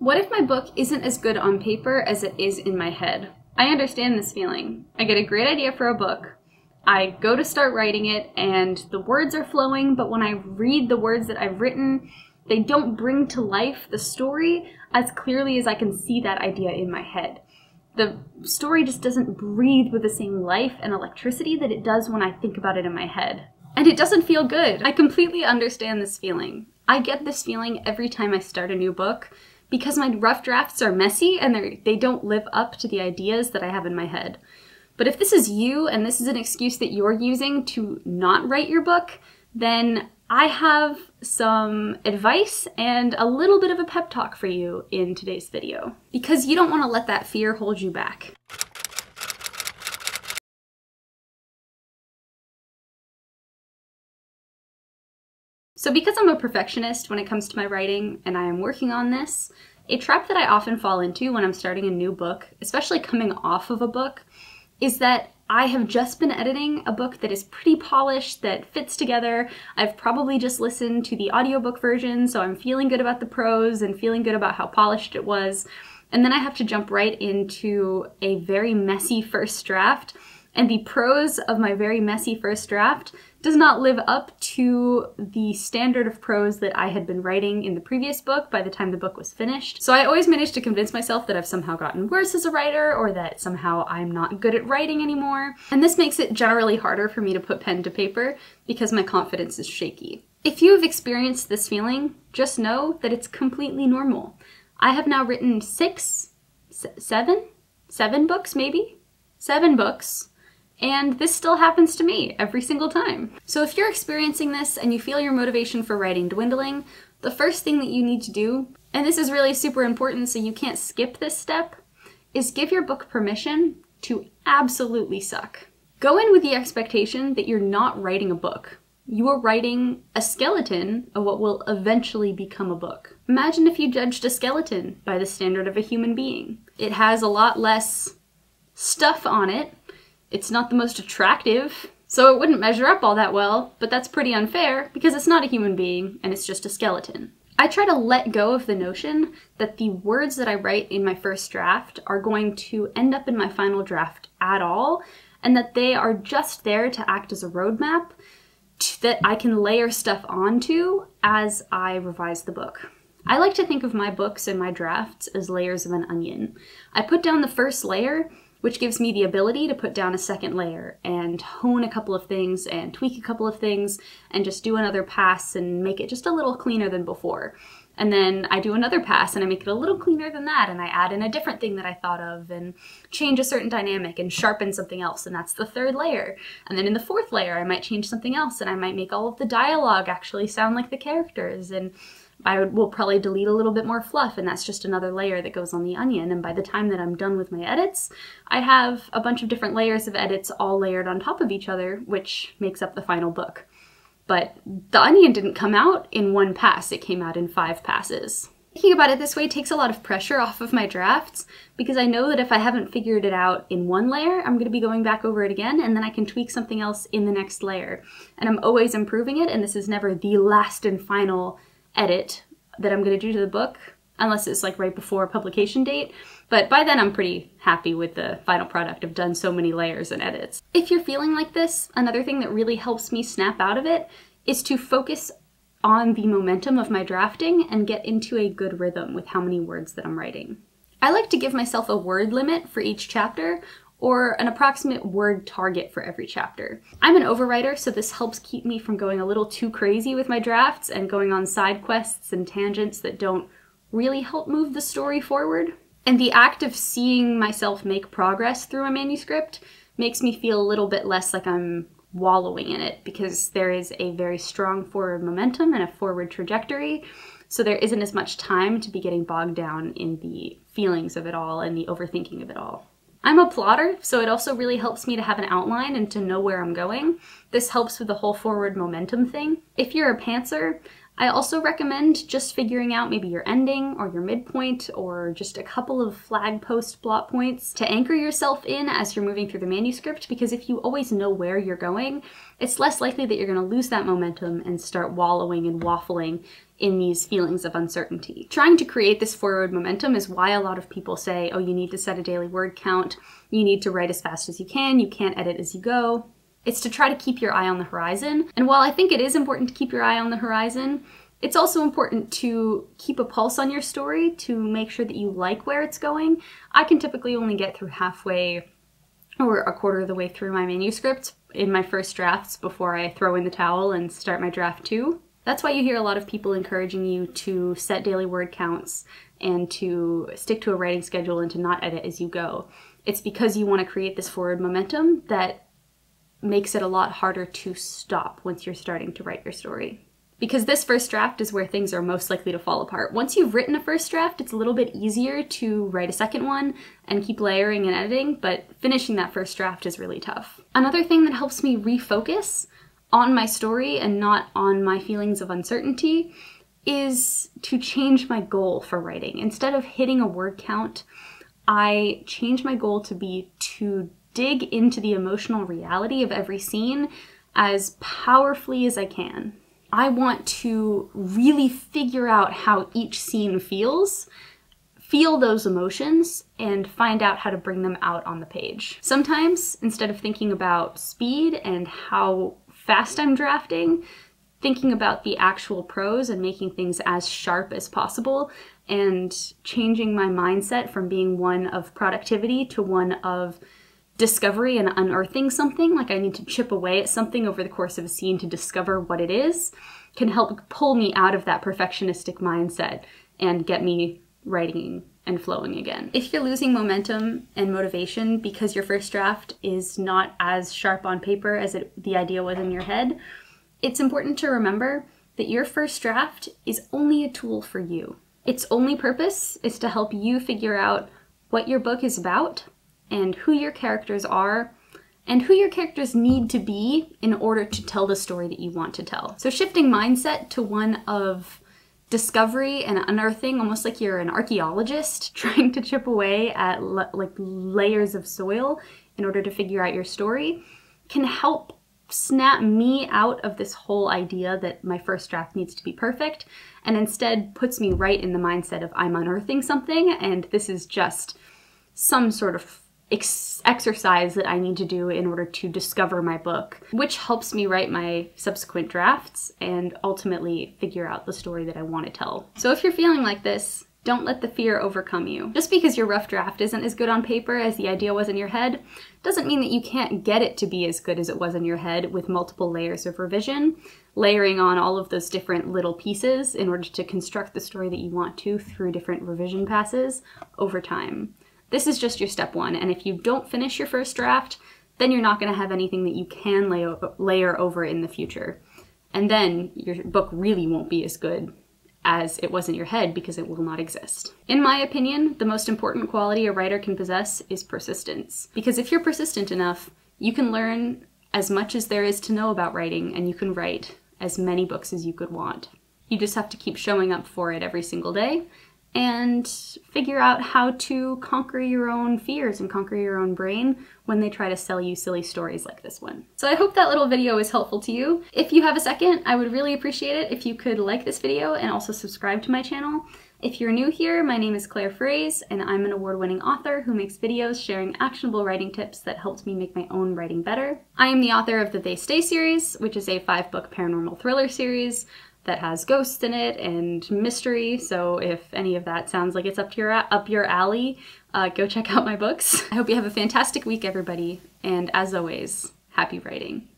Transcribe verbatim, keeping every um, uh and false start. What if my book isn't as good on paper as it is in my head? I understand this feeling. I get a great idea for a book. I go to start writing it and the words are flowing, but when I read the words that I've written, they don't bring to life the story as clearly as I can see that idea in my head. The story just doesn't breathe with the same life and electricity that it does when I think about it in my head. And it doesn't feel good. I completely understand this feeling. I get this feeling every time I start a new book because my rough drafts are messy and they don't live up to the ideas that I have in my head. But if this is you and this is an excuse that you're using to not write your book, then I have some advice and a little bit of a pep talk for you in today's video, because you don't want to let that fear hold you back. So because I'm a perfectionist when it comes to my writing and I am working on this, a trap that I often fall into when I'm starting a new book, especially coming off of a book, is that I have just been editing a book that is pretty polished, that fits together. I've probably just listened to the audiobook version, so I'm feeling good about the prose and feeling good about how polished it was. And then I have to jump right into a very messy first draft, and the prose of my very messy first draft does not live up to the standard of prose that I had been writing in the previous book by the time the book was finished. So I always managed to convince myself that I've somehow gotten worse as a writer or that somehow I'm not good at writing anymore. And this makes it generally harder for me to put pen to paper because my confidence is shaky. If you have experienced this feeling, just know that it's completely normal. I have now written six, seven, seven books maybe? Seven books. And this still happens to me every single time. So if you're experiencing this and you feel your motivation for writing dwindling, the first thing that you need to do, and this is really super important so you can't skip this step, is give your book permission to absolutely suck. Go in with the expectation that you're not writing a book. You are writing a skeleton of what will eventually become a book. Imagine if you judged a skeleton by the standard of a human being. It has a lot less stuff on it. It's not the most attractive, so it wouldn't measure up all that well, but that's pretty unfair because it's not a human being and it's just a skeleton. I try to let go of the notion that the words that I write in my first draft are going to end up in my final draft at all, and that they are just there to act as a roadmap that I can layer stuff onto as I revise the book. I like to think of my books and my drafts as layers of an onion. I put down the first layer, which gives me the ability to put down a second layer and hone a couple of things and tweak a couple of things and just do another pass and make it just a little cleaner than before. And then I do another pass and I make it a little cleaner than that, and I add in a different thing that I thought of and change a certain dynamic and sharpen something else, and that's the third layer. And then in the fourth layer I might change something else, and I might make all of the dialogue actually sound like the characters, and I will probably delete a little bit more fluff, and that's just another layer that goes on the onion. And by the time that I'm done with my edits, I have a bunch of different layers of edits all layered on top of each other, which makes up the final book. But the onion didn't come out in one pass, it came out in five passes. Thinking about it this way takes a lot of pressure off of my drafts, because I know that if I haven't figured it out in one layer, I'm going to be going back over it again, and then I can tweak something else in the next layer. And I'm always improving it, and this is never the last and final edit that I'm going to do to the book, unless it's like right before publication date, but by then I'm pretty happy with the final product. I've done so many layers and edits. If you're feeling like this, another thing that really helps me snap out of it is to focus on the momentum of my drafting and get into a good rhythm with how many words that I'm writing. I like to give myself a word limit for each chapter, or an approximate word target for every chapter. I'm an overwriter, so this helps keep me from going a little too crazy with my drafts and going on side quests and tangents that don't really help move the story forward. And the act of seeing myself make progress through a manuscript makes me feel a little bit less like I'm wallowing in it, because there is a very strong forward momentum and a forward trajectory, so there isn't as much time to be getting bogged down in the feelings of it all and the overthinking of it all. I'm a plotter, so it also really helps me to have an outline and to know where I'm going. This helps with the whole forward momentum thing. If you're a pantser, I also recommend just figuring out maybe your ending or your midpoint or just a couple of flag post plot points to anchor yourself in as you're moving through the manuscript, because if you always know where you're going, it's less likely that you're going to lose that momentum and start wallowing and waffling in these feelings of uncertainty. Trying to create this forward momentum is why a lot of people say, oh, you need to set a daily word count, you need to write as fast as you can, you can't edit as you go. It's to try to keep your eye on the horizon. And while I think it is important to keep your eye on the horizon, it's also important to keep a pulse on your story to make sure that you like where it's going. I can typically only get through halfway or a quarter of the way through my manuscript in my first drafts before I throw in the towel and start my draft two. That's why you hear a lot of people encouraging you to set daily word counts and to stick to a writing schedule and to not edit as you go. It's because you want to create this forward momentum that makes it a lot harder to stop once you're starting to write your story. Because this first draft is where things are most likely to fall apart. Once you've written a first draft, it's a little bit easier to write a second one and keep layering and editing, but finishing that first draft is really tough. Another thing that helps me refocus on my story and not on my feelings of uncertainty is to change my goal for writing. Instead of hitting a word count, I change my goal to be to dig into the emotional reality of every scene as powerfully as I can. I want to really figure out how each scene feels, feel those emotions, and find out how to bring them out on the page. Sometimes, instead of thinking about speed and how fast I'm drafting, thinking about the actual prose and making things as sharp as possible, and changing my mindset from being one of productivity to one of discovery and unearthing something, like I need to chip away at something over the course of a scene to discover what it is, can help pull me out of that perfectionistic mindset and get me writing and flowing again. If you're losing momentum and motivation because your first draft is not as sharp on paper as it, the idea was in your head, it's important to remember that your first draft is only a tool for you. Its only purpose is to help you figure out what your book is about and who your characters are, and who your characters need to be in order to tell the story that you want to tell. So shifting mindset to one of discovery and unearthing, almost like you're an archaeologist trying to chip away at like layers of soil in order to figure out your story, can help snap me out of this whole idea that my first draft needs to be perfect, and instead puts me right in the mindset of I'm unearthing something, and this is just some sort of Ex exercise that I need to do in order to discover my book, which helps me write my subsequent drafts and ultimately figure out the story that I want to tell. So if you're feeling like this, don't let the fear overcome you. Just because your rough draft isn't as good on paper as the idea was in your head doesn't mean that you can't get it to be as good as it was in your head with multiple layers of revision, layering on all of those different little pieces in order to construct the story that you want to through different revision passes over time. This is just your step one, and if you don't finish your first draft, then you're not going to have anything that you can lay layer over in the future. And then your book really won't be as good as it was in your head because it will not exist. In my opinion, the most important quality a writer can possess is persistence. Because if you're persistent enough, you can learn as much as there is to know about writing, and you can write as many books as you could want. You just have to keep showing up for it every single day, and figure out how to conquer your own fears and conquer your own brain when they try to sell you silly stories like this one. So I hope that little video is helpful to you. If you have a second, I would really appreciate it if you could like this video and also subscribe to my channel. If you're new here, my name is Claire Fraze, and I'm an award-winning author who makes videos sharing actionable writing tips that helped me make my own writing better. I am the author of the They Stay series, which is a five-book paranormal thriller series that has ghosts in it and mystery, so if any of that sounds like it's up, to your, up your alley, uh, go check out my books. I hope you have a fantastic week, everybody, and as always, happy writing.